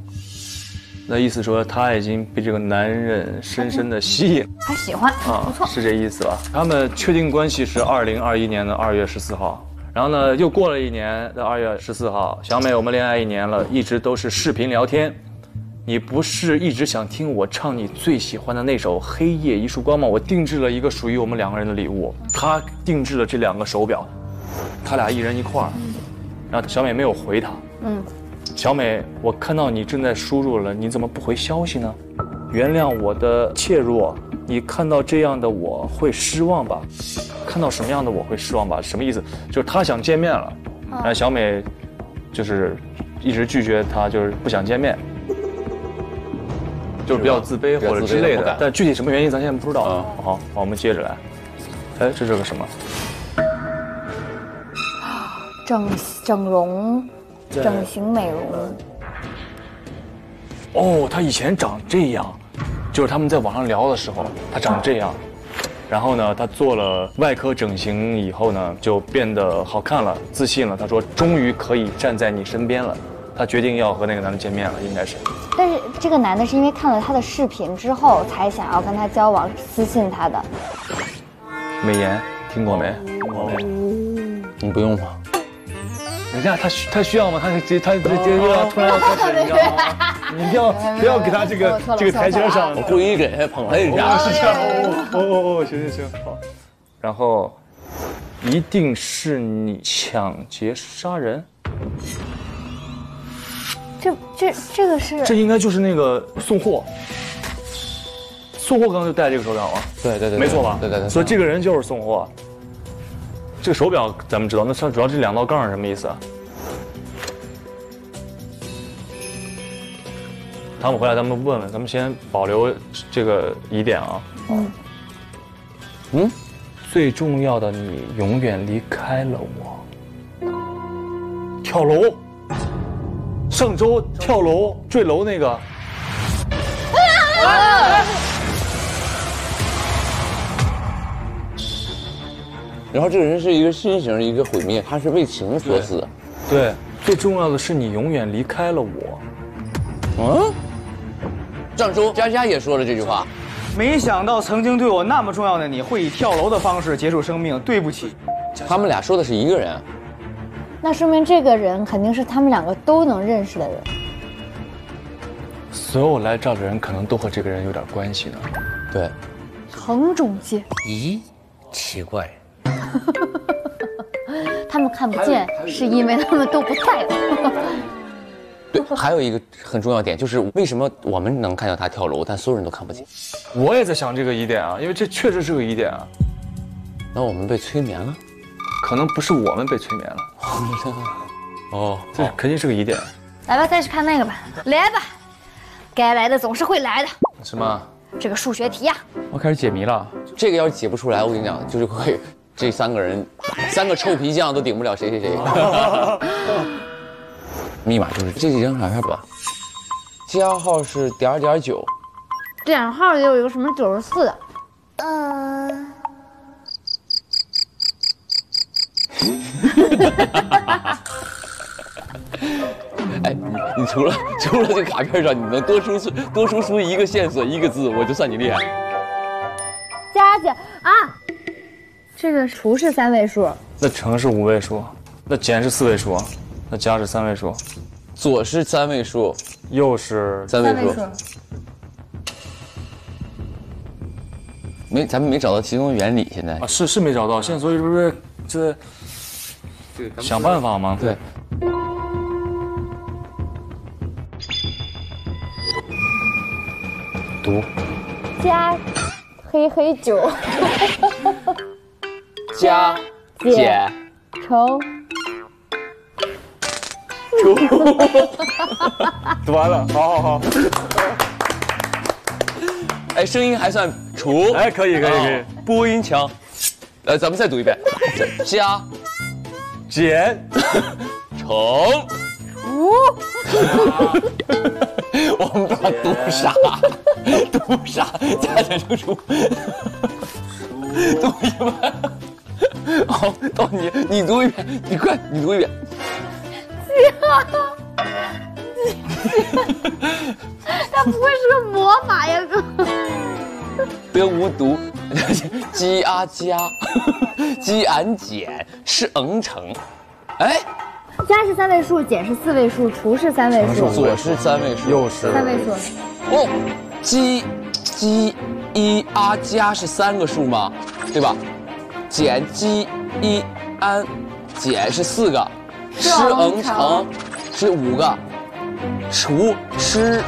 那意思说，她已经被这个男人深深的吸引，还喜欢啊，不错，是这意思吧？他们确定关系是2021年的2月14号。 然后呢，又过了1年的2月14号，小美，我们恋爱1年了，一直都是视频聊天。 你不是一直想听我唱你最喜欢的那首《黑夜一束光》吗？我定制了一个属于我们两个人的礼物，他定制了这2个手表。他俩一人一块儿，然后小美没有回他。嗯，小美，我看到你正在输入了，你怎么不回消息呢？原谅我的怯弱，你看到这样的我会失望吧？看到什么样的我会失望吧？什么意思？就是他想见面了，然后小美就是一直拒绝他，就是不想见面。 就是比较自卑或者之类的，但具体什么原因咱现在不知道。好，我们接着来。哎，这是个什么？整容，整形美容。哦，他以前长这样，就是他们在网上聊的时候，他长这样。然后呢，他做了外科整形以后呢，就变得好看了，自信了。他说：“终于可以站在你身边了。” 他决定要和那个男的见面了，应该是。但是这个男的是因为看了他的视频之后，才想要跟他交往，私信他的。美颜听过没？你不用吗？人家他需要吗？他直接又要突然要开始，你知道吗？你一定要不要给他这个台阶上，我故意给他捧了人家。是这样，行，好。然后，一定是你抢劫杀人。 这个是这应该就是那个送货，送货刚刚就戴这个手表啊，对，没错吧？对，所以这个人就是送货。这个手表咱们知道，那它主要这两道杠是什么意思啊？他们回来咱们问问，咱们先保留这个疑点啊。嗯，最重要的你永远离开了我，跳楼。 上周跳楼坠楼那个，然后这个人是一个新型一个毁灭，他是为情所死。对，最重要的是你永远离开了我。上周佳佳也说了这句话，没想到曾经对我那么重要的你会以跳楼的方式结束生命，对不起。他们俩说的是一个人。 那说明这个人肯定是他们两个都能认识的人。所有来这的人可能都和这个人有点关系呢。对，程中介。咦，奇怪。他们看不见，是因为他们都不在了。对，还有一个很重要点就是，为什么我们能看到他跳楼，但所有人都看不见？我也在想这个疑点啊，因为这确实是个疑点啊。那我们被催眠了？ 可能不是我们被催眠了，哦，这肯定是个疑点。来吧，再去看那个吧。来吧，该来的总是会来的。什么？这个数学题呀，我开始解谜了。这个要是解不出来，我跟你讲，就是会这三个人，三个臭皮匠都顶不了谁。密码就是这几张卡片吧。加号是.9，点号也有一个什么94。哎，你除了这卡片上，你能多输出一个线索一个字，我就算你厉害。佳姐啊，这个除是3位数，那乘是5位数，那减是4位数，那加是3位数，左是3位数，右是3位数。没，咱们没找到其中的原理，现在啊是没找到线索，是不是这？ 想办法吗？对。读。加，黑酒。加减乘。除。读完了，好。哎，声音还算除。哎，可以，播音强。咱们再读一遍。加。 减乘除，我们不知道读啥，加减乘除，读一遍。好，到你读一遍，你快，你读一遍。他不会是个魔法呀，哥。得无毒。 鸡啊加，鸡俺减是乘，哎，加是3位数，减是4位数，除是3位数，左是3位数，右是3位数。哦，鸡一啊加是3个数吗？对吧？减鸡一安解是4个，成是5个，除诗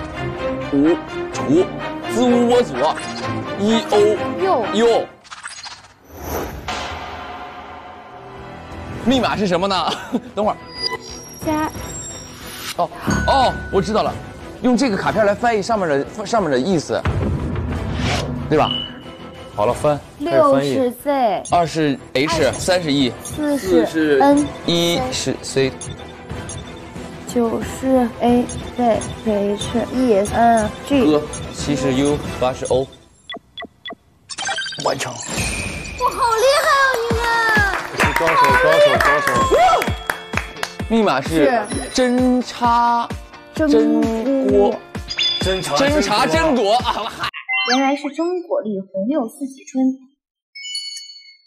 无除，兹乌我左，一欧右。密码是什么呢？等会儿。加。哦哦，我知道了，用这个卡片来翻译上面的意思，对吧？ 好了，翻60Z， 20H， 30E， 40N， 10C， 90AZH，ESN，G， 70U， 80O， 完成。我好厉害啊，你们！高手，高手，高手！密码是侦查真果啊！ 原来是真果粒红柚四季春，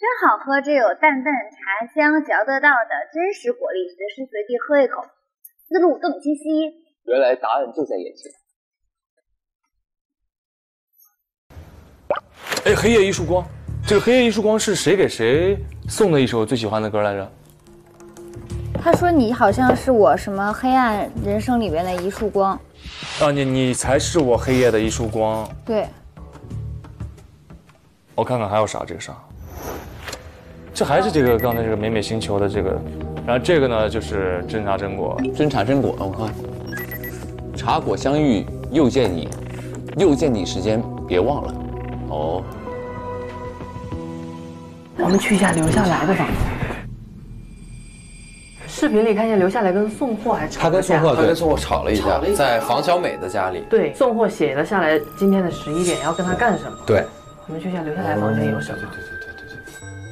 真好喝！这有淡淡茶香，嚼得到的真实果粒，随时随地喝一口，思路更清晰。原来答案就在眼前。哎，黑夜一束光，这个黑夜一束光是谁给谁送的一首最喜欢的歌来着？他说你好像是我什么黑暗人生里边的一束光。啊，你才是我黑夜的一束光。对。 我看看还有啥，这个啥，这还是这个刚才这个美美星球的这个，然后这个呢就是侦查真果，我看，茶果相遇又见你，又见你时间别忘了，哦，我们去一下留下来的房子，视频里看见留下来跟送货还吵，他跟送货吵了一架，在房小美的家里，对，送货写了下来今天的11点要跟他干什么，对。 我们就想留下来，房间有什么？对。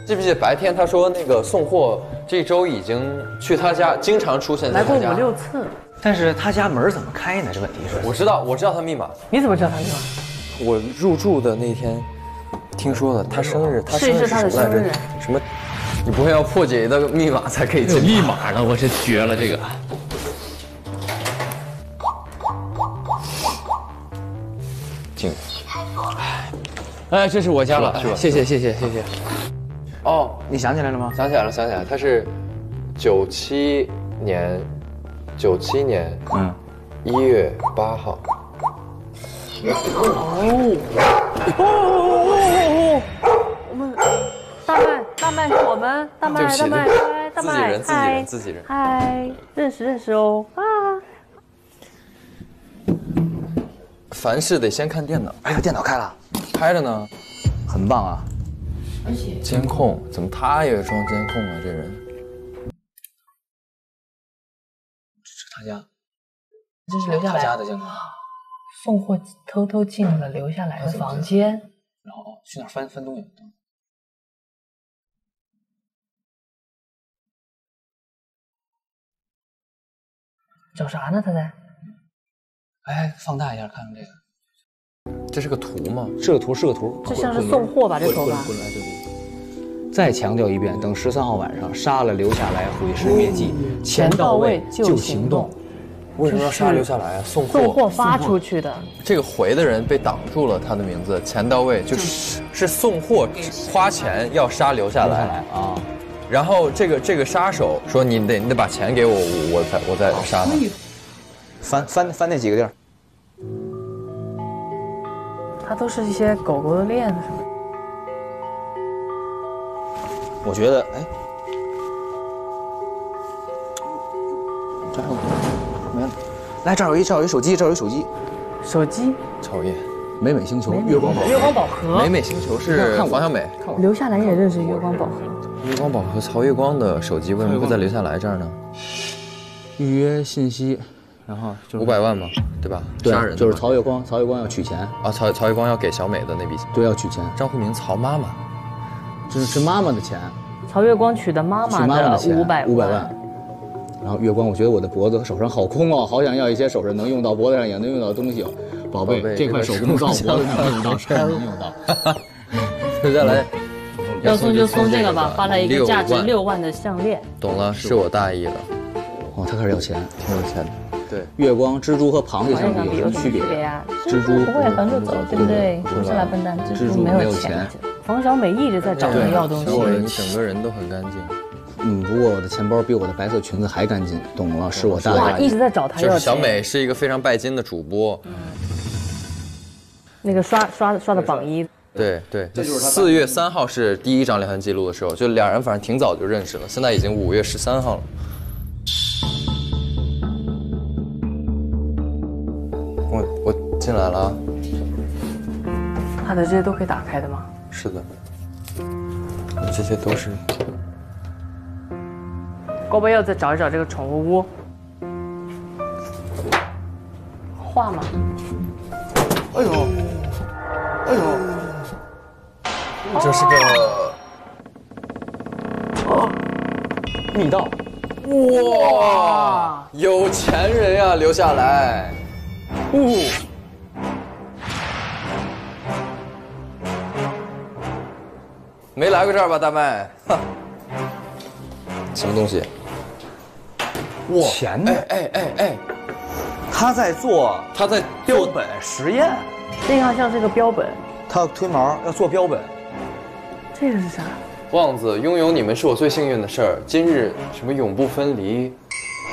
记不记得白天他说那个送货这周已经去他家，经常出现在他家来过5、6次，但是他家门怎么开呢？这问题是。我知道他密码。你怎么知道他密码？我入住的那天听说了，他生日，他生日是什么来着？什么？你不会要破解一个密码才可以进？密码呢？我是绝了这个。 哎，这是我家了，谢谢。哦，你想起来了吗？想起来了，他是97年1月8号。哦，我们大麦是我们大麦，自己人，嗨，认识哦啊。 凡事得先看电脑。哎呀，电脑开了，拍着呢，很棒啊！而且监控怎么他也有装监控啊？这人，这是他家，这是留下来他家的监控。送货偷偷进了留下来的房间，然后去哪翻东西？找啥呢？他在。 哎，放大一下，看看这个，这是个图吗？是个图，这像是送货吧？这头发。对。再强调一遍，等13号晚上杀了留下来，毁尸灭迹，钱到位就行动。为什么要杀留下来啊？送货发出去的。这个回的人被挡住了，他的名字钱到位就是送货花钱要杀留下来啊。然后这个杀手说你得把钱给我，我再杀他。 翻那几个地儿，它都是一些狗狗的链子什么的。我觉得，哎，这还有没了？来，这儿有一手机。手机，美星球，月光宝盒。美星球是黄小美，留下来也认识月光宝盒。月光宝盒，曹月光的手机为什么会在留下来这儿呢？预约信息。 然后500万嘛，对吧？对，杀人就是曹月光要取钱啊，曹月光要给小美的那笔钱，对，要取钱。张慧明，曹妈妈，这是妈妈的钱。曹月光取的妈妈的500万。然后月光，我觉得我的脖子和手上好空哦，好想要一些手上能用到，脖子上也能用到的东西。宝贝，这块手工皂脖子上能用到，身上能用到。接下来要送就送这个吧，发了一个价值6万的项链。懂了，是我大意了。哦，他开始要钱，挺有钱的。 对，月光、蜘蛛和螃蟹上面有什么区别呀？蜘蛛不会横着走，对不对？不是啦，笨蛋，蜘蛛没有钱。冯小美一直在找人要东西。小美，你整个人都很干净。如果我的钱包比我的白色裙子还干净，懂了，是我大爷一直在找他要钱。就是小美是一个非常拜金的主播，那个刷的榜一。 对对，4月3号是第一张聊天记录的时候，就两人反正挺早就认识了，现在已经5月13号了。我进来了。他的这些都可以打开的吗？是的，这些都是。郭博要再找一找这个宠物屋。画吗？哎呦，哎呦。 这是个啊，密道，哇，有钱人呀，留下来，呜，没来过这儿吧，大麦？哈，什么东西？哇，钱呢？哎，他在标本实验，这个像是个标本，他要推毛，要做标本。 这个是啥？旺子，拥有你们是我最幸运的事儿。今日什么永不分离？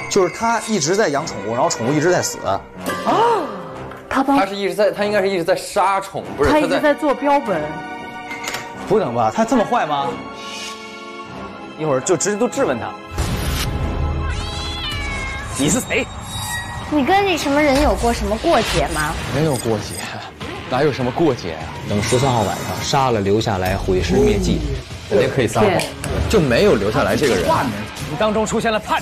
就是他一直在养宠物，然后宠物一直在死。啊！他应该是一直在杀宠，不是？他一直在做标本。不能吧？他这么坏吗？一会儿就直接都质问他。你是谁？你跟你什么人有过什么过节吗？没有过节。 哪有什么过节啊？等13号晚上杀了留下来，毁尸灭迹，肯定可以撒谎，就没有留下来这个人。叛人，你当中出现了叛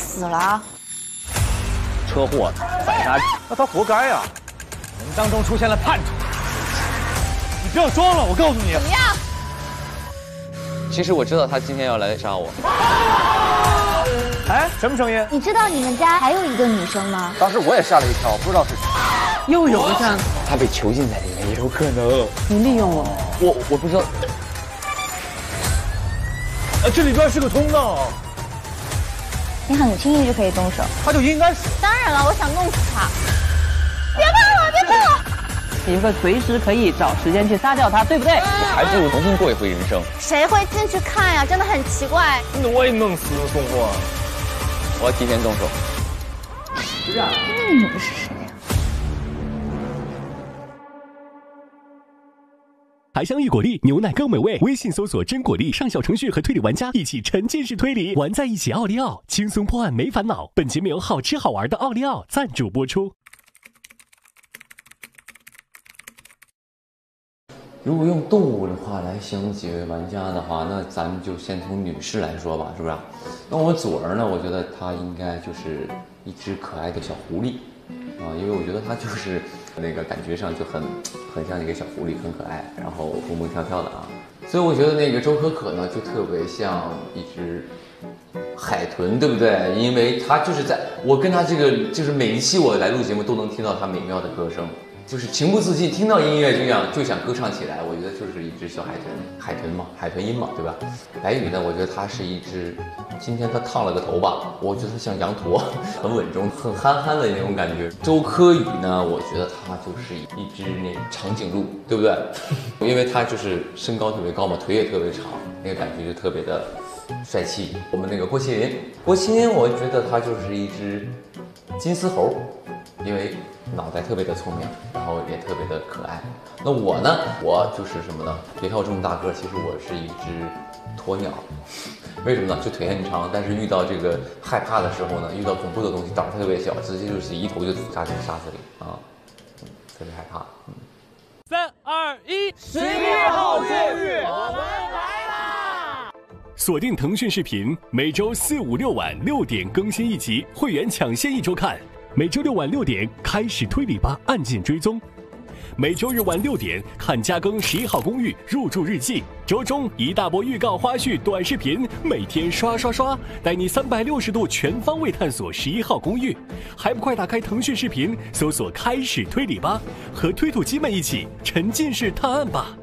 死了，车祸反杀，那他活该啊！我们当中出现了叛徒，你不要装了，我告诉你。怎么样？其实我知道他今天要来杀我。哎，什么声音？你知道你们家还有一个女生吗？当时我也吓了一跳，不知道是谁。又有一站，他被囚禁在里面，也有可能。你利用我？我不知道。哎，这里边是个通道。 你很轻易就可以动手，他就应该死。当然了，我想弄死他！别碰我，别碰我！媳妇随时可以找时间去杀掉他，对不对？还不如重新过一回人生。谁会进去看呀？真的很奇怪。我也弄死送货，我要提前动手。是这样。那女的是谁呀？还相遇果粒，牛奶更美味。微信搜索“真果粒”，上小程序和推理玩家一起沉浸式推理，玩在一起。奥利奥轻松破案没烦恼。本节目由好吃好玩的奥利奥赞助播出。如果用动物的话来形容几位玩家的话，那咱们就先从女士来说吧，是不是？那我左儿呢？我觉得她应该就是一只可爱的小狐狸啊，因为我觉得她就是。 那个感觉上就很像一个小狐狸，很可爱，然后蹦蹦跳跳的啊，所以我觉得那个周可可呢就特别像一只海豚，对不对？因为它就是在我跟它这个就是每一期我来录节目都能听到它美妙的歌声，就是情不自禁听到音乐就想歌唱起来。我觉得就是一只小海豚，海豚嘛，海豚音嘛，对吧？白宇呢，我觉得它是一只，今天它烫了个头吧，我觉得它像羊驼，很稳重，很憨憨的那种感觉。周柯宇呢，我觉得它。 它就是一只那长颈鹿，对不对？因为它就是身高特别高嘛，腿也特别长，那个感觉就特别的帅气。我们那个郭麒麟，我觉得它就是一只金丝猴，因为脑袋特别的聪明，然后也特别的可爱。那我呢，我就是什么呢？别看我这么大个，其实我是一只鸵鸟。为什么呢？就腿很长，但是遇到这个害怕的时候呢，遇到恐怖的东西，胆儿特别小，直接就是一头就扎进沙子里啊，特别害怕。3、2、1，11月号越狱，我们来啦！锁定腾讯视频，每周4、5、6晚6点更新一集，会员抢先1周看。每周6晚6点开始推理吧，案件追踪；每周日晚6点看加更11号公寓入住日记。周中一大波预告、花絮、短视频，每天刷刷刷，带你360度全方位探索11号公寓。还不快打开腾讯视频，搜索“开始推理吧”，和推土机们一起沉浸式探案吧！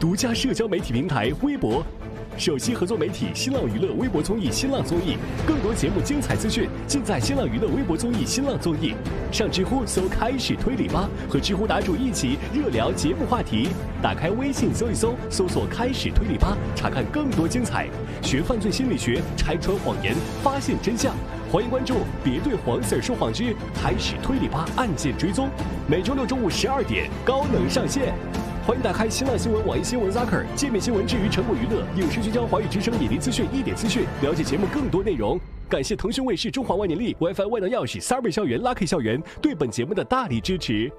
独家社交媒体平台微博，首席合作媒体新浪娱乐微博综艺新浪综艺，更多节目精彩资讯尽在新浪娱乐微博综艺新浪综艺。上知乎搜“开始推理吧”，和知乎答主一起热聊节目话题。打开微信搜一搜，搜索“开始推理吧”，查看更多精彩。学犯罪心理学，拆穿谎言，发现真相。欢迎关注“别对黄 Sir 说谎之开始推理吧”案件追踪，每周6中午12点高能上线。欢迎打开新浪新闻、网易新闻、Zacker 界面新闻。至于晨果娱乐、影视聚焦、华语之声、引力资讯、一点资讯，了解节目更多内容。感谢腾讯卫视、中华万年历、WiFi 万能钥匙、Survey 校园、Lucky 校园对本节目的大力支持。